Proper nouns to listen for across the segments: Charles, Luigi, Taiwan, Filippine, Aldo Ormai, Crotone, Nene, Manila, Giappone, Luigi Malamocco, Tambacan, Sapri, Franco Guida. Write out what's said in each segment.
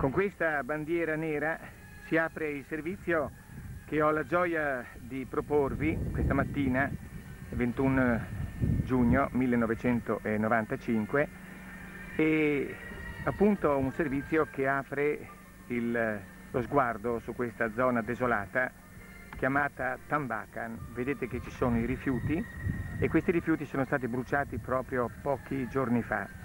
Con questa bandiera nera si apre il servizio che ho la gioia di proporvi questa mattina, 21 giugno 1995, e appunto un servizio che apre lo sguardo su questa zona desolata chiamata Tambacan. Vedete che ci sono i rifiuti e questi rifiuti sono stati bruciati proprio pochi giorni fa.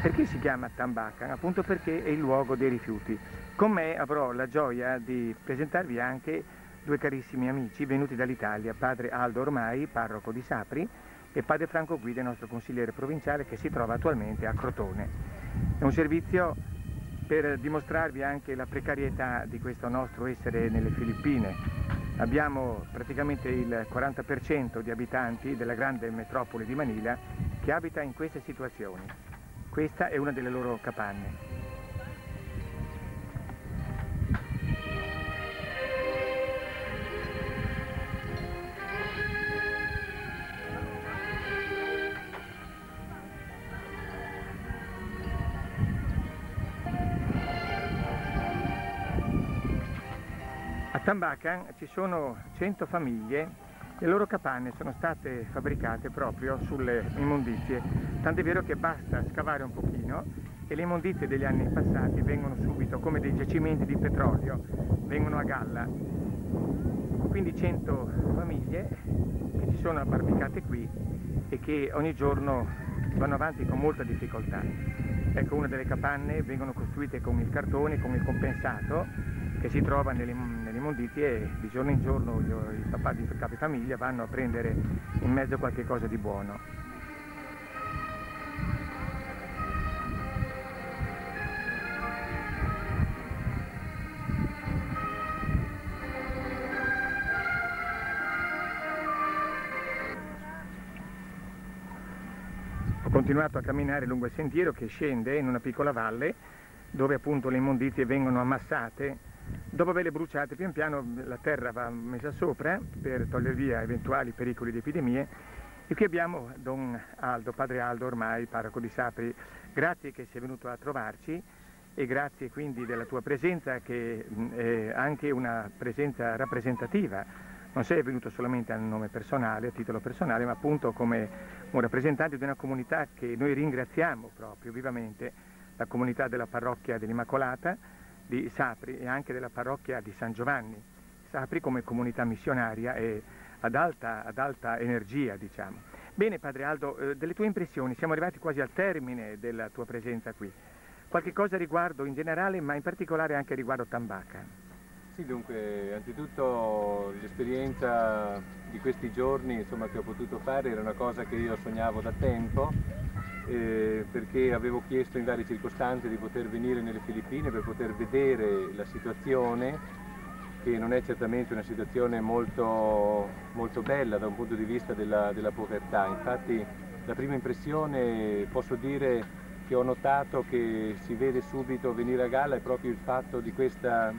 Perché si chiama Tambacan? Appunto perché è il luogo dei rifiuti. Con me avrò la gioia di presentarvi anche due carissimi amici venuti dall'Italia, padre Aldo Ormai, parroco di Sapri, e padre Franco Guida, nostro consigliere provinciale, che si trova attualmente a Crotone. È un servizio per dimostrarvi anche la precarietà di questo nostro essere nelle Filippine. Abbiamo praticamente il 40% di abitanti della grande metropoli di Manila che abita in queste situazioni. Questa è una delle loro capanne. A Tambacan ci sono 100 famiglie. Le loro capanne sono state fabbricate proprio sulle immondizie, tant'è vero che basta scavare un pochino e le immondizie degli anni passati vengono subito, come dei giacimenti di petrolio, vengono a galla. Quindi 100 famiglie che si sono abbarricate qui e che ogni giorno vanno avanti con molta difficoltà. Ecco, una delle capanne vengono costruite con il cartone, con il compensato, che si trova nelle immondizie, e di giorno in giorno i papà di capifamiglia vanno a prendere in mezzo qualche cosa di buono. Ho continuato a camminare lungo il sentiero che scende in una piccola valle dove appunto le immondizie vengono ammassate. Dopo averle bruciate, pian piano la terra va messa sopra per togliere via eventuali pericoli di epidemie. E qui abbiamo Don Aldo, padre Aldo Ormai, parroco di Sapri. Grazie che sei venuto a trovarci e grazie quindi della tua presenza, che è anche una presenza rappresentativa. Non sei venuto solamente a nome personale, a titolo personale, ma appunto come un rappresentante di una comunità che noi ringraziamo proprio vivamente, la comunità della parrocchia dell'Immacolata di Sapri e anche della parrocchia di San Giovanni. Sapri come comunità missionaria e ad alta energia, diciamo. Bene, padre Aldo, delle tue impressioni, siamo arrivati quasi al termine della tua presenza qui. Qualche cosa riguardo in generale, ma in particolare anche riguardo Tambacan. Sì, dunque, anzitutto l'esperienza di questi giorni, insomma, che ho potuto fare era una cosa che io sognavo da tempo, perché avevo chiesto in varie circostanze di poter venire nelle Filippine per poter vedere la situazione, che non è certamente una situazione molto bella da un punto di vista della povertà. Infatti la prima impressione, posso dire che ho notato che si vede subito venire a galla, è proprio il fatto di questa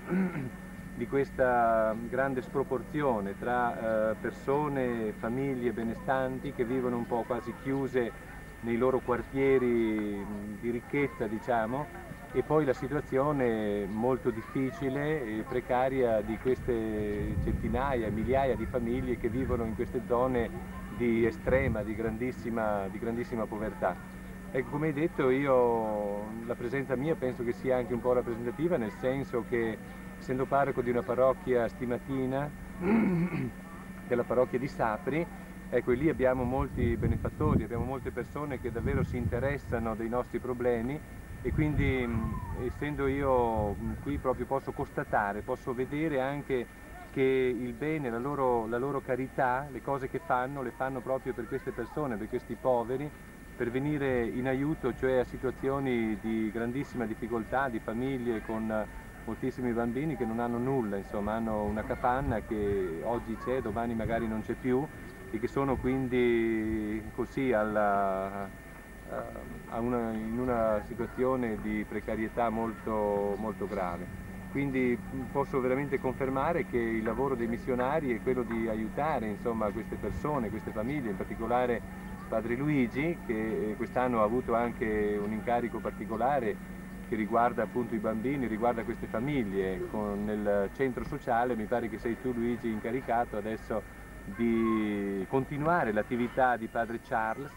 grande sproporzione tra persone, famiglie benestanti che vivono un po' quasi chiuse nei loro quartieri di ricchezza, diciamo, e poi la situazione molto difficile e precaria di queste centinaia, migliaia di famiglie che vivono in queste zone di estrema, di grandissima povertà. Ecco, come hai detto, la presenza mia penso che sia anche un po' rappresentativa, nel senso che, essendo parroco di una parrocchia stimatina, della parrocchia di Sapri, ecco, e lì abbiamo molti benefattori, abbiamo molte persone che davvero si interessano dei nostri problemi, e quindi essendo io qui proprio posso constatare, posso vedere anche che il bene, la loro carità, le cose che fanno, le fanno proprio per queste persone, per questi poveri, per venire in aiuto, cioè a situazioni di grandissima difficoltà, di famiglie con moltissimi bambini che non hanno nulla, insomma, hanno una capanna che oggi c'è, domani magari non c'è più, e che sono quindi così in una situazione di precarietà molto grave. Quindi posso veramente confermare che il lavoro dei missionari è quello di aiutare, insomma, queste persone, queste famiglie, in particolare padre Luigi, che quest'anno ha avuto anche un incarico particolare che riguarda appunto i bambini, riguarda queste famiglie. Nel centro sociale mi pare che sei tu, Luigi, incaricato adesso di continuare l'attività di padre Charles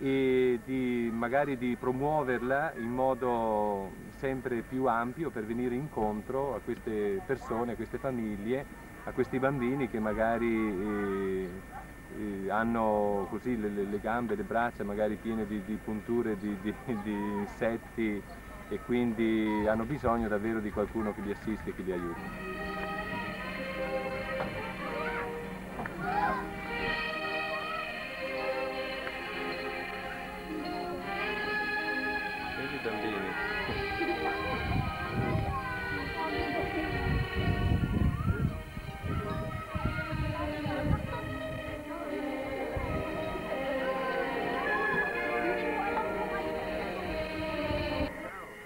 e di magari di promuoverla in modo sempre più ampio per venire incontro a queste persone, a queste famiglie, a questi bambini che magari hanno così le gambe, le braccia magari piene di punture, di insetti, e quindi hanno bisogno davvero di qualcuno che li assiste e che li aiuti.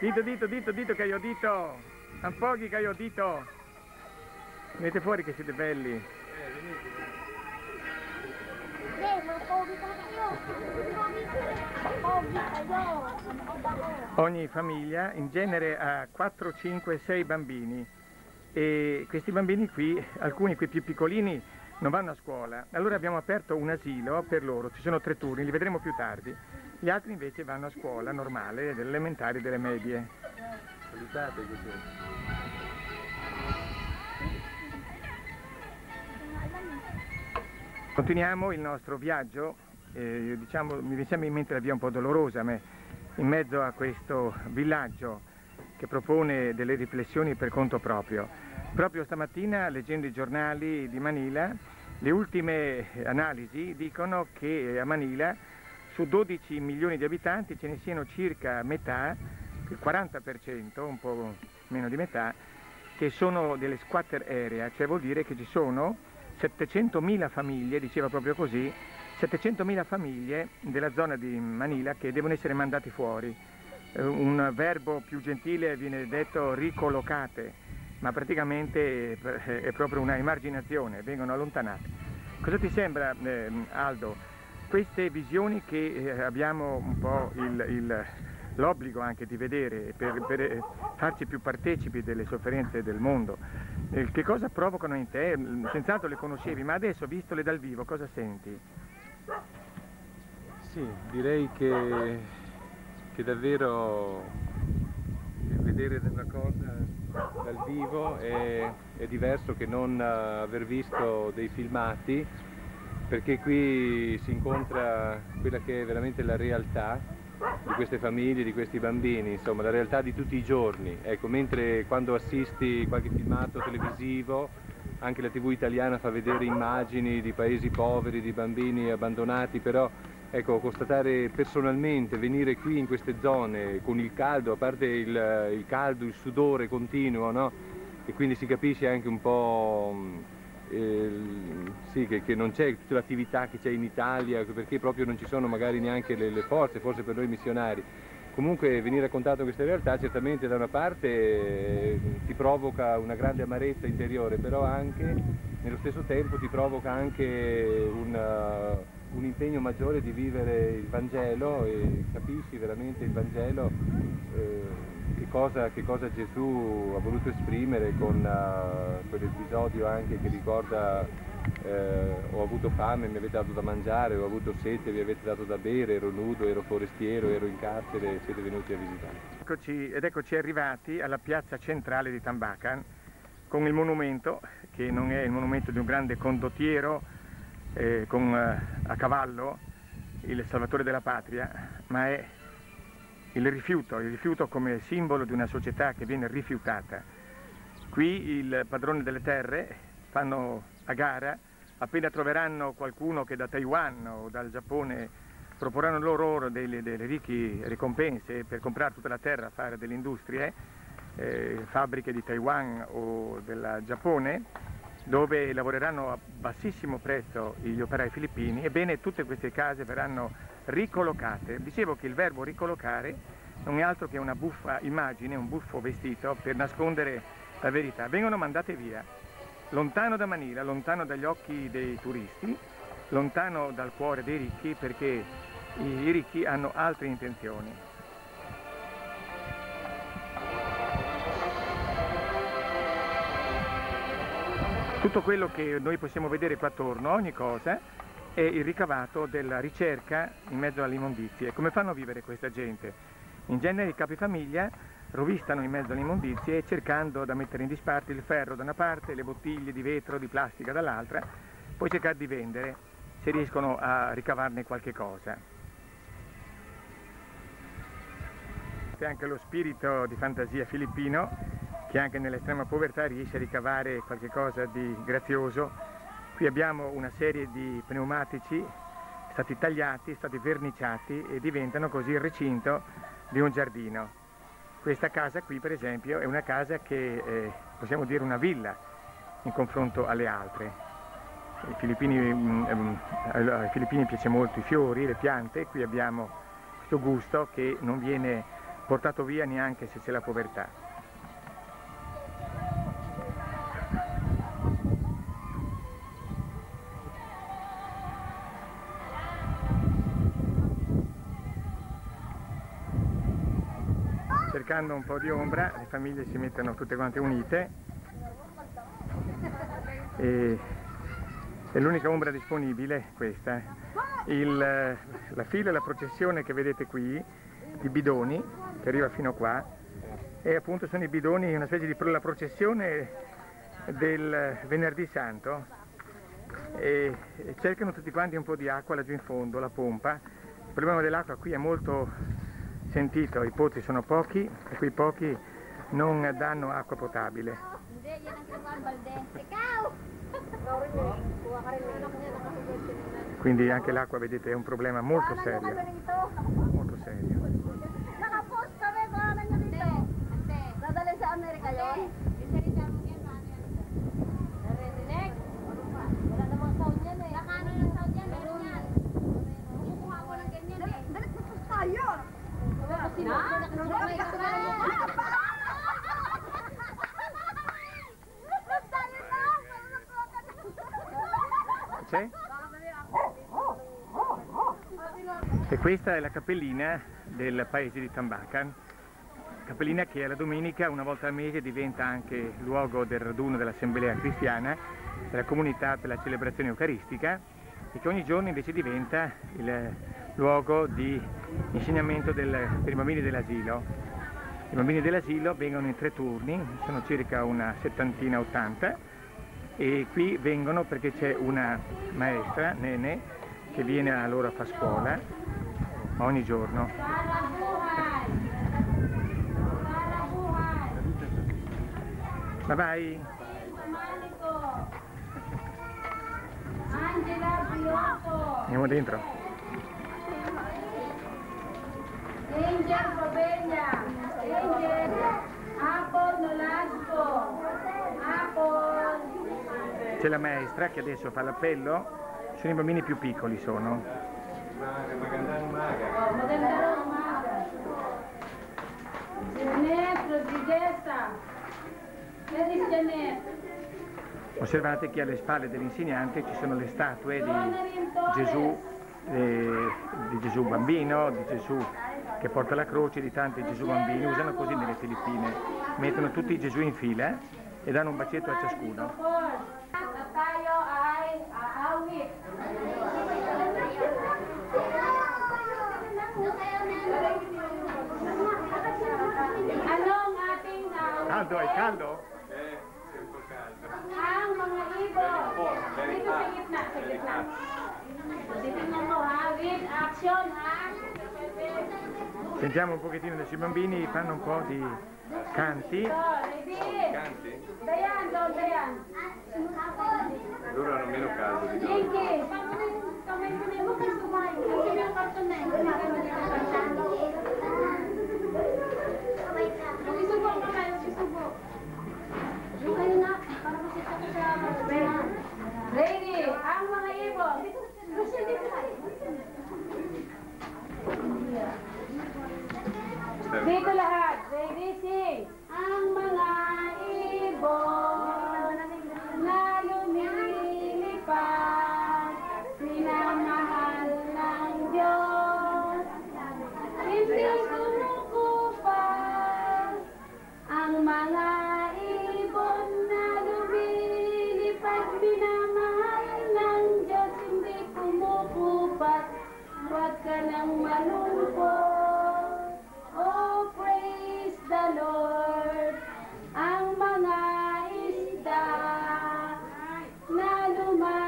Dito, dito, dito, dito che io dito! Tampoghi che io dito! Venite fuori che siete belli! Venite! Ogni famiglia in genere ha 4, 5, 6 bambini, e questi bambini qui, alcuni qui più piccolini, non vanno a scuola. Allora abbiamo aperto un asilo per loro, ci sono 3 turni, li vedremo più tardi. Gli altri invece vanno a scuola normale, delle elementari e delle medie. Salutate così. Continuiamo il nostro viaggio, mi sembra in mente la via un po' dolorosa, ma in mezzo a questo villaggio che propone delle riflessioni per conto proprio. Proprio stamattina, leggendo i giornali di Manila, le ultime analisi dicono che a Manila su 12 milioni di abitanti ce ne siano circa metà, il 40%, un po' meno di metà, che sono delle squatter area, cioè vuol dire che ci sono 700.000 famiglie, diceva proprio così, 700.000 famiglie della zona di Manila che devono essere mandate fuori. Un verbo più gentile viene detto ricollocate, ma praticamente è proprio una emarginazione, vengono allontanate. Cosa ti sembra, Aldo? Queste visioni che abbiamo un po' l'obbligo anche di vedere per farci più partecipi delle sofferenze del mondo, che cosa provocano in te? Senz'altro le conoscevi, ma adesso, vistole dal vivo, cosa senti? Sì, direi che davvero vedere una cosa dal vivo è diverso che non aver visto dei filmati, perché qui si incontra quella che è veramente la realtà di queste famiglie, di questi bambini, insomma, la realtà di tutti i giorni. Ecco, mentre quando assisti a qualche filmato televisivo, anche la TV italiana fa vedere immagini di paesi poveri, di bambini abbandonati, però ecco, constatare personalmente, venire qui in queste zone con il caldo, a parte il caldo, il sudore continuo, no? E quindi si capisce anche un po'... sì, che non c'è tutta l'attività che c'è in Italia, perché proprio non ci sono magari neanche le forze, forse per noi missionari. Comunque venire a contatto con queste realtà certamente da una parte ti provoca una grande amarezza interiore, però anche nello stesso tempo ti provoca anche un impegno maggiore di vivere il Vangelo, e capisci veramente il Vangelo, che cosa Gesù ha voluto esprimere con quell'episodio anche che ricorda ho avuto fame, mi avete dato da mangiare, ho avuto sete, vi avete dato da bere, ero nudo, ero forestiero, ero in carcere, siete venuti a visitare. Eccoci arrivati alla piazza centrale di Tambacan con il monumento, che non è il monumento di un grande condottiero a cavallo, il salvatore della patria, ma è il rifiuto come simbolo di una società che viene rifiutata. Qui il padrone delle terre fanno a gara, appena troveranno qualcuno che da Taiwan o dal Giappone proporranno loro delle ricche ricompense per comprare tutta la terra, fare delle industrie, fabbriche di Taiwan o del Giappone, dove lavoreranno a bassissimo prezzo gli operai filippini, ebbene tutte queste case verranno ricollocate. Dicevo che il verbo ricollocare non è altro che una buffa immagine, un buffo vestito per nascondere la verità. Vengono mandate via, lontano da Manila, lontano dagli occhi dei turisti, lontano dal cuore dei ricchi, perché i ricchi hanno altre intenzioni. tutto quello che noi possiamo vedere qua attorno, ogni cosa, è il ricavato della ricerca in mezzo alle immondizie. Come fanno a vivere questa gente? In genere i capifamiglia rovistano in mezzo alle immondizie cercando da mettere in disparte il ferro da una parte, le bottiglie di vetro, di plastica dall'altra, poi cercare di vendere se riescono a ricavarne qualche cosa. C'è anche lo spirito di fantasia filippino che anche nell'estrema povertà riesce a ricavare qualche cosa di grazioso. Qui abbiamo una serie di pneumatici stati tagliati, stati verniciati e diventano così il recinto di un giardino. Questa casa qui per esempio è una casa che possiamo dire una villa in confronto alle altre. Ai filippini piace molto i fiori, le piante, qui abbiamo questo gusto che non viene portato via neanche se c'è la povertà. Cercando un po' di ombra, le famiglie si mettono tutte quante unite e è l'unica ombra disponibile questa. La fila, la processione che vedete qui di bidoni che arriva fino qua, e appunto sono i bidoni, una specie di la processione del venerdì santo, e cercano tutti quanti un po' di acqua laggiù in fondo, la pompa. Il problema dell'acqua qui è molto sentito, i pozzi sono pochi e quei pochi non danno acqua potabile. Quindi anche l'acqua, vedete, è un problema molto serio. C'è? E questa è la cappellina del paese di Tambacan, cappellina che alla domenica una volta al mese diventa anche luogo del raduno dell'assemblea cristiana, della comunità per la celebrazione eucaristica, e che ogni giorno invece diventa il luogo di insegnamento per i bambini dell'asilo. I bambini dell'asilo vengono in 3 turni, sono circa una 70-80, e qui vengono perché c'è una maestra, Nene, che viene a loro a far scuola ogni giorno. Bye bye! Andiamo dentro. C'è la maestra che adesso fa l'appello. Sono i bambini più piccoli, sono. Osservate che alle spalle dell'insegnante ci sono le statue di Gesù bambino, di Gesù che porta la croce, di tanti Gesù bambini. Usano così nelle Filippine, mettono tutti i Gesù in fila e danno un bacetto a ciascuno. Aldo, hai caldo? Sento caldo. Sentiamo un pochettino adesso i bambini, fanno un po' di canti. Canti? Loro hanno meno caldo di noi. Ang mga ibon na lumilipad ka ng malungkot. Oh, praise the Lord. Ang mga isda na lumalangoy,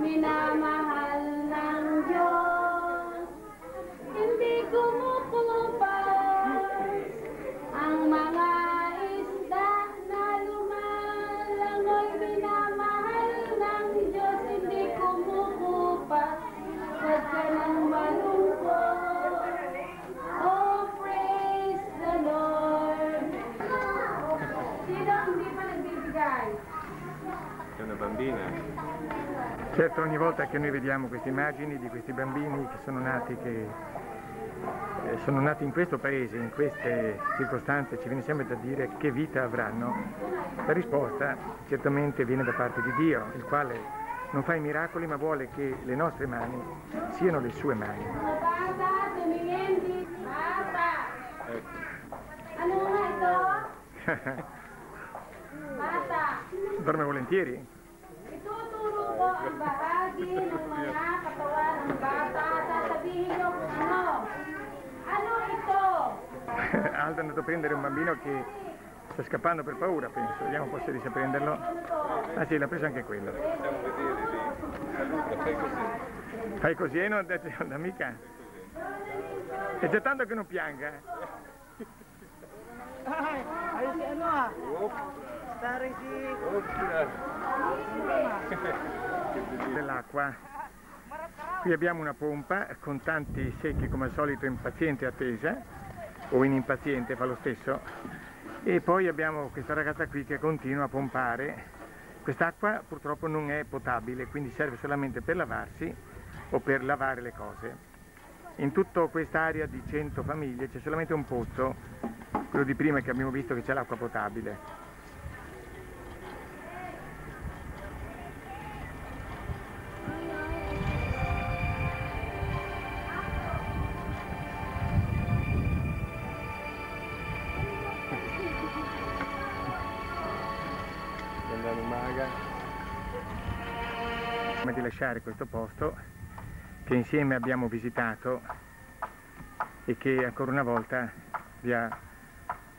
minamahal ng Diyos. Hindi kumukupas ang mga isda na lumalangoy, minamahal ng Diyos. Hindi kumukupas, huwag ka ng malungkot. Oh, praise the Lord. Sino hindi pa nagbibigay? È una bambina. Certo, ogni volta che noi vediamo queste immagini di questi bambini che sono nati in questo paese, in queste circostanze, ci viene sempre da dire che vita avranno. La risposta certamente viene da parte di Dio, il quale non fa i miracoli ma vuole che le nostre mani siano le sue mani. Bata, tumingin, bata. Ano nga ito? Bata. Dorme volentieri. Ituturo ko ang bahagi ng mga katawan ng bata. Sasabihin niyo kung ano. Ano ito? Aldo è andato a prendere un bambino che sta scappando per paura, penso. Vediamo un po' se riesce a prenderlo. Ah sì, l'ha preso anche quello. Fai così e non date un'amica. È già tanto che non pianga. Stare lì dell'acqua. Qui abbiamo una pompa con tanti secchi come al solito in paziente attesa o in impaziente, fa lo stesso, e poi abbiamo questa ragazza qui che continua a pompare. Quest'acqua purtroppo non è potabile, quindi serve solamente per lavarsi o per lavare le cose. In tutta quest'area di 100 famiglie c'è solamente un pozzo, quello di prima che abbiamo visto che c'è l'acqua potabile. Prima di lasciare questo posto che insieme abbiamo visitato e che ancora una volta vi ha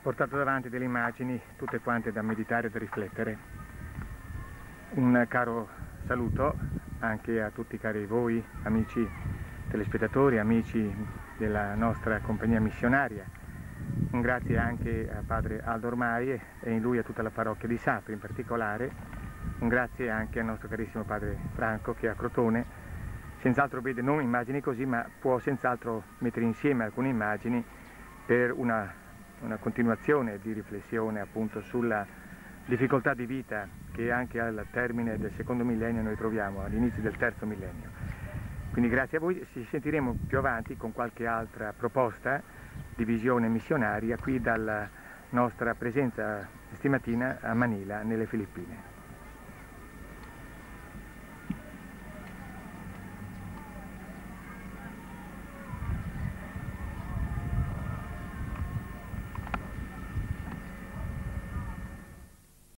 portato davanti delle immagini tutte quante da meditare e da riflettere, un caro saluto anche a tutti cari voi amici telespettatori, amici della nostra compagnia missionaria. Un grazie anche a padre Aldo Ormai e in lui a tutta la parrocchia di Sapri in particolare. Un grazie anche al nostro carissimo padre Franco che a Crotone senz'altro vede non immagini così ma può senz'altro mettere insieme alcune immagini per una continuazione di riflessione appunto sulla difficoltà di vita che anche al termine del secondo millennio noi troviamo, all'inizio del terzo millennio. Quindi grazie a voi, ci sentiremo più avanti con qualche altra proposta di visione missionaria qui dalla nostra presenza stimatina a Manila, nelle Filippine.